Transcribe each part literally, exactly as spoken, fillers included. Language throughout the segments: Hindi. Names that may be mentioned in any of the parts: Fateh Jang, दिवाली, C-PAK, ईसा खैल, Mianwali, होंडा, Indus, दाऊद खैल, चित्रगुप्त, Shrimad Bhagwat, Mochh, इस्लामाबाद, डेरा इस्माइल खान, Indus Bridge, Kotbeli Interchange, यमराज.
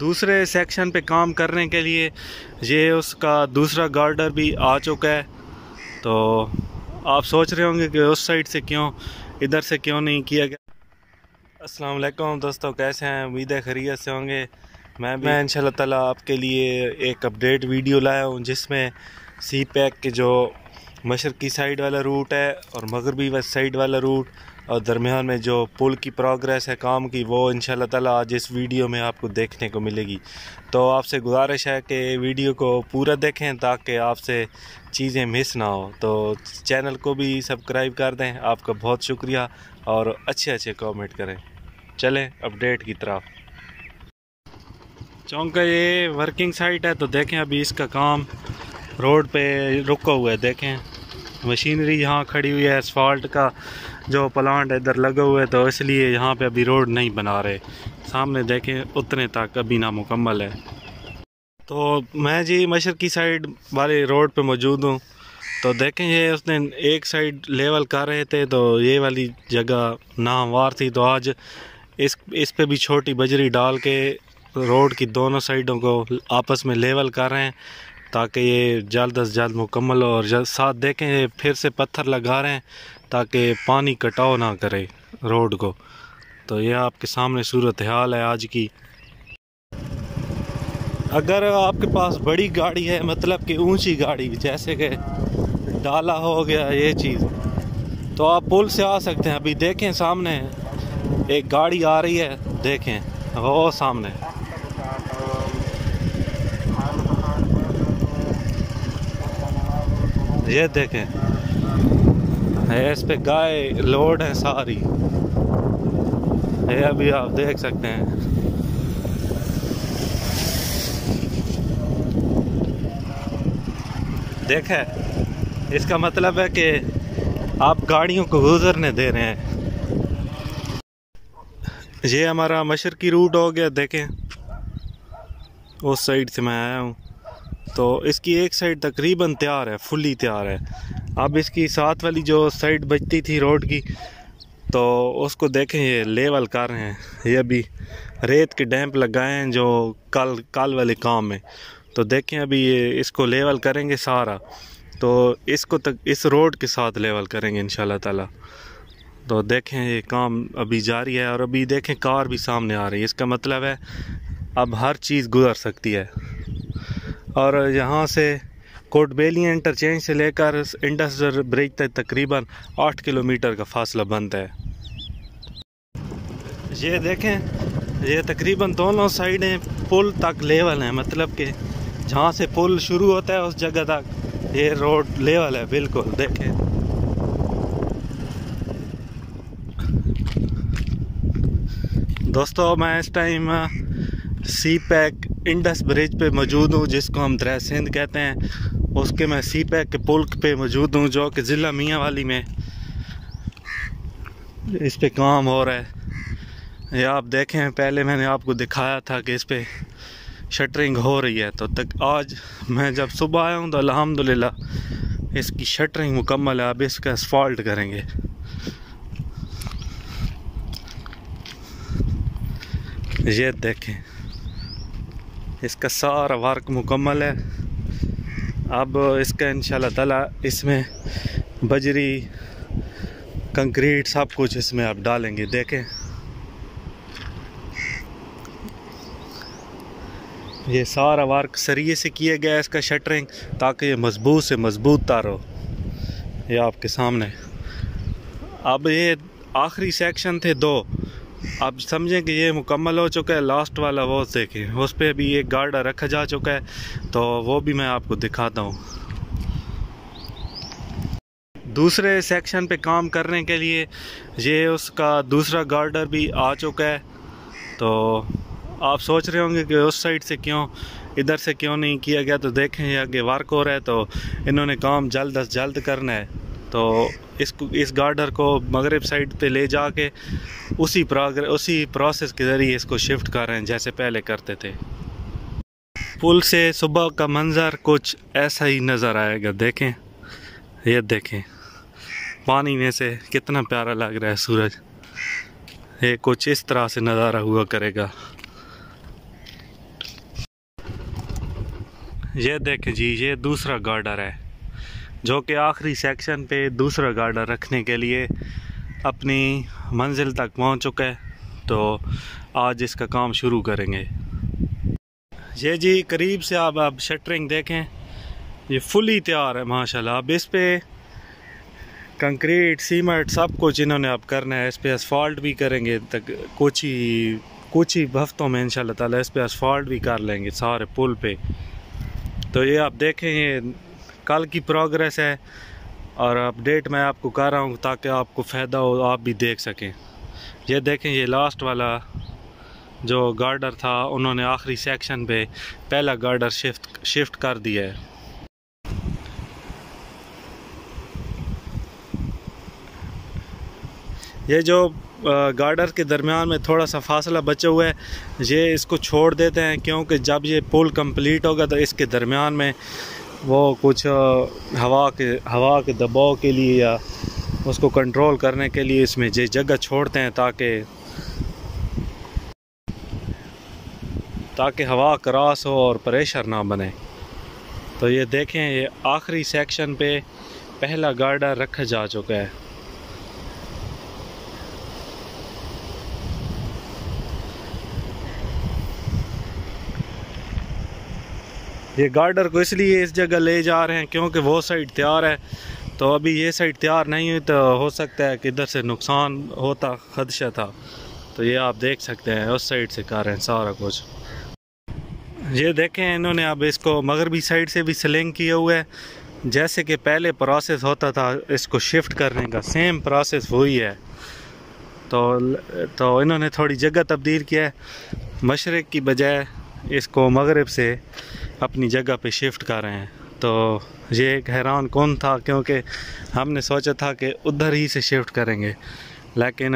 दूसरे सेक्शन पे काम करने के लिए ये उसका दूसरा गार्डर भी आ चुका है। तो आप सोच रहे होंगे कि उस साइड से क्यों, इधर से क्यों नहीं किया गया। अस्सलाम वालेकुम दोस्तों, कैसे हैं? उम्मीद है खैरियत से होंगे। मैं मैं इंशाल्लाह ताला आपके लिए एक अपडेट वीडियो लाया हूँ जिसमें सी पैक के जो मशरक़ी साइड वाला रूट है और मगरबी वेस्ट साइड वाला रूट और दरमियान में जो पुल की प्रोग्रेस है काम की, वो इंशाल्लाह ताला आज इस वीडियो में आपको देखने को मिलेगी। तो आपसे गुजारिश है कि वीडियो को पूरा देखें ताकि आपसे चीज़ें मिस ना हो। तो चैनल को भी सब्सक्राइब कर दें। आपका बहुत शुक्रिया और अच्छे अच्छे कमेंट करें। चलें अपडेट की तरफ। चौंका ये वर्किंग साइट है, तो देखें अभी इसका काम रोड पे रुका हुआ है। देखें मशीनरी यहाँ खड़ी हुई है, एसफाल्ट का जो प्लांट इधर लगा हुआ है, तो इसलिए यहाँ पे अभी रोड नहीं बना रहे। सामने देखें उतने तक अभी नामुकम्मल है। तो मैं जी मशरक़ी साइड वाले रोड पे मौजूद हूँ। तो देखें ये उसने एक साइड लेवल कर रहे थे, तो ये वाली जगह नाहमवार थी, तो आज इस इस पर भी छोटी बजरी डाल के रोड की दोनों साइडों को आपस में लेवल कर रहे हैं ताकि ये जल्द अज जल्द मुकम्मल हो। और साथ देखें फिर से पत्थर लगा रहे हैं ताकि पानी कटाव ना करे रोड को। तो ये आपके सामने सूरत हाल है आज की। अगर आपके पास बड़ी गाड़ी है, मतलब कि ऊंची गाड़ी जैसे कि डाला हो गया ये चीज़, तो आप पुल से आ सकते हैं। अभी देखें सामने एक गाड़ी आ रही है, देखें वो सामने। ये देखें इस पे गाय लोड है सारी, ये अभी आप देख सकते हैं। देखा इसका मतलब है कि आप गाड़ियों को गुजरने दे रहे हैं। ये हमारा मशरक़ी रूट हो गया। देखें उस साइड से मैं आया हूँ, तो इसकी एक साइड तकरीबन तैयार है, फुली तैयार है। अब इसकी साथ वाली जो साइड बचती थी रोड की, तो उसको देखें ये लेवल कर रहे हैं। ये अभी रेत के डैम्प लगाए हैं जो कल कल वाले काम में। तो देखें अभी ये इसको लेवल करेंगे सारा, तो इसको तक इस रोड के साथ लेवल करेंगे इंशाल्लाह ताला। तो देखें ये काम अभी जारी है। और अभी देखें कार भी सामने आ रही है, इसका मतलब है अब हर चीज़ गुजर सकती है। और यहाँ से कोटबेली इंटरचेंज से लेकर इंडस ब्रिज तक तकरीबन आठ किलोमीटर का फासला बनता है। ये देखें ये तकरीबन दोनों साइडें पुल तक लेवल हैं, मतलब कि जहाँ से पुल शुरू होता है उस जगह तक ये रोड लेवल है बिल्कुल। देखें दोस्तों, मैं इस time CPEC Indus bridge पे मौजूद हूँ जिसको हम दरिया सिंध कहते हैं। उसके मैं सी पैक के पुल पे मौजूद हूँ जो कि ज़िला मियांवाली में इस पे काम हो रहा है। ये आप देखें पहले मैंने आपको दिखाया था कि इस पे शटरिंग हो रही है। तो तक आज मैं जब सुबह आया हूँ तो अल्हम्दुलिल्लाह इसकी शटरिंग मुकम्मल है। अब इसका एसफॉल्ट करेंगे। ये देखें इसका सारा वर्क मुकम्मल है। अब इसका इंशाल्लाह ताला इसमें बजरी, कंक्रीट सब कुछ इसमें आप डालेंगे। देखें ये सारा वर्क सरिये से किया गया है इसका शटरिंग, ताकि ये मजबूत से मजबूत तार हो। ये आपके सामने अब ये आखिरी सेक्शन थे दो, आप समझें कि ये मुकम्मल हो चुका है। लास्ट वाला वो देखें, उस पर भी एक गार्डर रखा जा चुका है, तो वो भी मैं आपको दिखाता हूँ। दूसरे सेक्शन पे काम करने के लिए ये उसका दूसरा गार्डर भी आ चुका है। तो आप सोच रहे होंगे कि उस साइड से क्यों, इधर से क्यों नहीं किया गया। तो देखें ये आगे वर्क हो रहा है, तो इन्होंने काम जल्द अज जल्द करना है। तो इसको इस गार्डर को मगरब साइड पे ले जाके उसी प्रोग्रेस उसी प्रोसेस के ज़रिए इसको शिफ्ट कर रहे हैं जैसे पहले करते थे। पुल से सुबह का मंज़र कुछ ऐसा ही नज़र आएगा। देखें ये देखें पानी में से कितना प्यारा लग रहा है सूरज। ये कुछ इस तरह से नज़ारा हुआ करेगा। ये देखें जी, ये दूसरा गार्डर है जो कि आखिरी सेक्शन पे दूसरा गार्डर रखने के लिए अपनी मंजिल तक पहुंच चुका है, तो आज इसका काम शुरू करेंगे। ये जी करीब से आप आप शटरिंग देखें, ये फुली तैयार है माशाल्लाह। अब इस पे कंक्रीट सीमेंट सब कुछ इन्होंने अब करना है, इस पे असफाल्ट भी करेंगे। तक कुछ ही कुछ ही हफ्तों में इंशाल्लाह ताला इस पे असफाल्ट भी कर लेंगे सारे पुल पे। तो ये आप देखें, ये कल की प्रोग्रेस है और अपडेट मैं आपको कर रहा हूँ ताकि आपको फ़ायदा हो, आप भी देख सकें। ये देखें, ये लास्ट वाला जो गार्डर था उन्होंने आखिरी सेक्शन पे पहला गार्डर शिफ्ट शिफ्ट कर दिया है। ये जो गार्डर के दरमियान में थोड़ा सा फासला बचा हुआ है, ये इसको छोड़ देते हैं क्योंकि जब ये पुल कंप्लीट होगा तो इसके दरमियान में वो कुछ हवा के हवा के दबाव के लिए या उसको कंट्रोल करने के लिए इसमें ये जगह छोड़ते हैं ताकि ताकि हवा क्रॉस हो और प्रेशर ना बने। तो ये देखें, ये आखिरी सेक्शन पे पहला गार्डर रखा जा चुका है। ये गार्डर को इसलिए इस जगह ले जा रहे हैं क्योंकि वो साइड तैयार है, तो अभी ये साइड तैयार नहीं हुई, तो हो सकता है कि इधर से नुकसान होता, खदशा था। तो ये आप देख सकते हैं उस साइड से कर रहे हैं सारा कुछ। ये देखें, इन्होंने अब इसको मगरबी साइड से भी स्लिंग किया हुआ है। जैसे कि पहले प्रोसेस होता था इसको शिफ्ट करने का, सेम प्रोसेस वही है। तो तो इन्होंने थोड़ी जगह तब्दील किया है, मशरक़ की बजाय इसको मगरब से अपनी जगह पे शिफ्ट कर रहे हैं। तो ये एक हैरान कौन था क्योंकि हमने सोचा था कि उधर ही से शिफ्ट करेंगे, लेकिन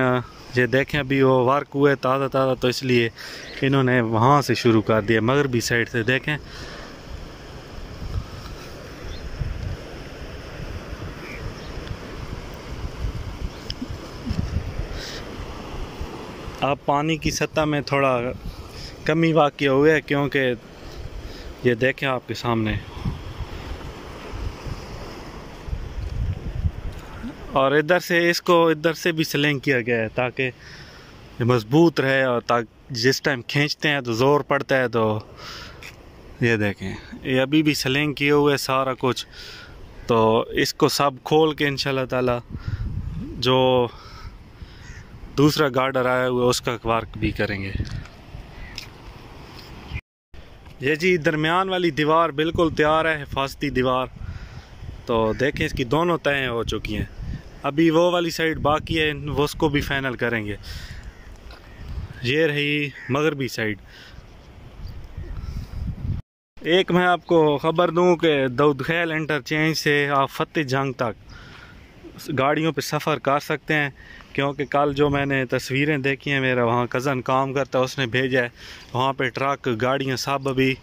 ये देखें अभी वो वर्क हुए ताज़ा ताज़ा, तो इसलिए इन्होंने वहाँ से शुरू कर दिया मगरबी साइड से। देखें, अब पानी की सतह में थोड़ा कमी वाक़ हुआ है क्योंकि ये देखें आपके सामने। और इधर से इसको इधर से भी स्लिंग किया गया है ताकि मजबूत रहे, और ताकि जिस टाइम खींचते हैं तो ज़ोर पड़ता है। तो ये देखें, ये अभी भी स्लिंग किए हुए सारा कुछ। तो इसको सब खोल के इंशाल्लाह ताला जो दूसरा गार्डर आया हुआ उसका वर्क भी करेंगे। ये जी दरमियान वाली दीवार बिल्कुल तैयार है, हिफाजती दीवार। तो देखें, इसकी दोनों तय हो चुकी हैं, अभी वो वाली साइड बाकी है, वो उसको भी फाइनल करेंगे। ये रही मगरबी साइड। एक मैं आपको ख़बर दूं कि दाऊद खैल इंटरचेंज से आप फतेह जंग तक गाड़ियों पे सफ़र कर सकते हैं क्योंकि कल जो मैंने तस्वीरें देखी हैं, मेरा वहाँ कज़न काम करता है, उसने भेजा है। वहाँ पे ट्रक गाड़ियाँ सब अभी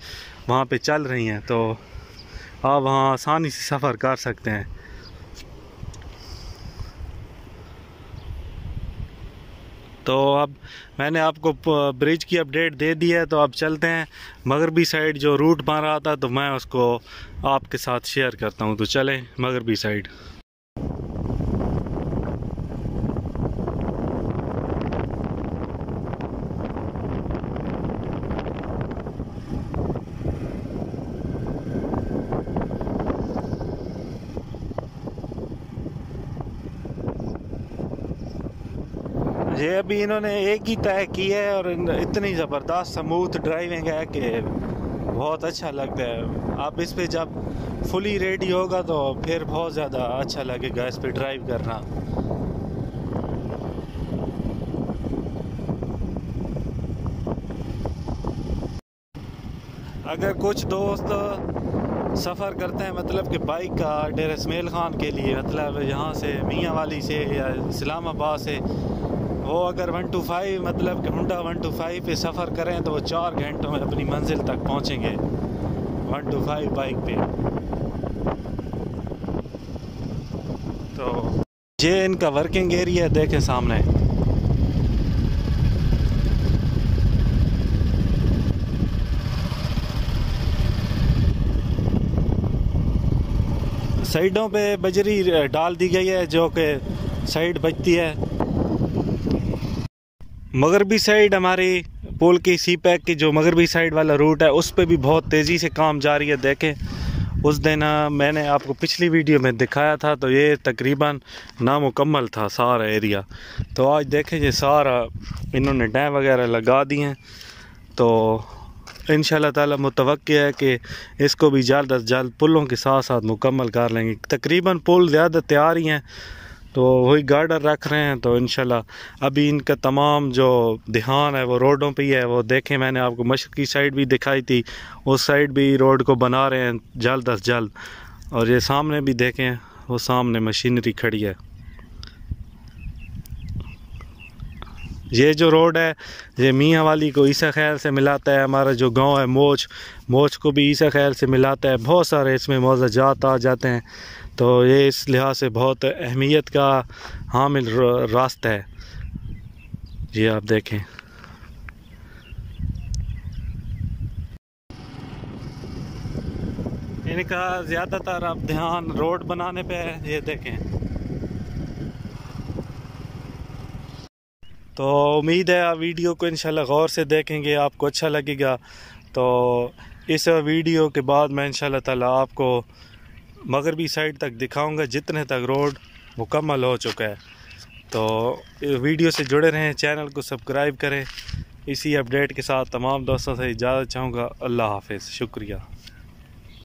वहाँ पे चल रही हैं, तो आप वहाँ आसानी से सफ़र कर सकते हैं। तो अब मैंने आपको ब्रिज की अपडेट दे दी है, तो अब चलते हैं मगरबी साइड जो रूट बन रहा था, तो मैं उसको आपके साथ शेयर करता हूँ। तो चलें मगरबी साइड। ये अभी इन्होंने एक ही तय की है और इतनी ज़बरदस्त स्मूथ ड्राइविंग है कि बहुत अच्छा लगता है। आप इस पे जब फुली रेडी होगा तो फिर बहुत ज़्यादा अच्छा लगेगा इस पे ड्राइव करना। अगर कुछ दोस्त सफ़र करते हैं, मतलब कि बाइक का डेरा इस्माइल खान के लिए, मतलब यहाँ से मियांवाली से या इस्लामाबाद से, वो अगर वन टू फाइव मतलब कि होंडा वन टू फाइव पे सफ़र करें तो वो चार घंटों में अपनी मंजिल तक पहुँचेंगे वन टू फाइव बाइक पे। तो ये इनका वर्किंग एरिया देखें सामने। साइडों पे बजरी डाल दी गई है जो कि साइड बचती है। मगरबी साइड हमारी पुल की सी पैक की जो मगरबी साइड वाला रूट है उस पे भी बहुत तेज़ी से काम जारी है। देखें उस दिन मैंने आपको पिछली वीडियो में दिखाया था तो ये तकरीबन नामुकम्मल था सारा एरिया, तो आज देखें ये सारा इन्होंने डैम वगैरह लगा दिए हैं। तो इंशाल्लाह ताला मुतवक्की है कि इसको भी जल्द अज जल्द पुलों के साथ साथ मुकम्मल कर लेंगे। तकरीबन पुल ज़्यादा तैयार ही हैं तो वही गार्डर रख रहे हैं। तो इंशाल्लाह अभी इनका तमाम जो ध्यान है वो रोडों पे ही है। वो देखें मैंने आपको मशरक़ी साइड भी दिखाई थी, उस साइड भी रोड को बना रहे हैं जल्द अज जल्द। और ये सामने भी देखें वो सामने मशीनरी खड़ी है। ये जो रोड है ये मियांवाली को ईसा खैल से मिलाता है, हमारा जो गांव है मोच मोच को भी ईसा खैल से मिलाता है। बहुत सारे इसमें मौजाजात आ जाते हैं तो ये इस लिहाज से बहुत अहमियत का हामिल रास्ता है। ये आप देखें इनका ज़्यादातर अब ध्यान रोड बनाने पे है। ये देखें तो उम्मीद है आप वीडियो को इंशाल्लाह गौर से देखेंगे, आपको अच्छा लगेगा। तो इस वीडियो के बाद मैं इंशाल्लाह ताला आपको मगरबी साइड तक दिखाऊंगा जितने तक रोड मुकम्मल हो चुका है। तो वीडियो से जुड़े रहें, चैनल को सब्सक्राइब करें। इसी अपडेट के साथ तमाम दोस्तों से इजाज़त चाहूँगा। अल्लाह हाफिज़, शुक्रिया।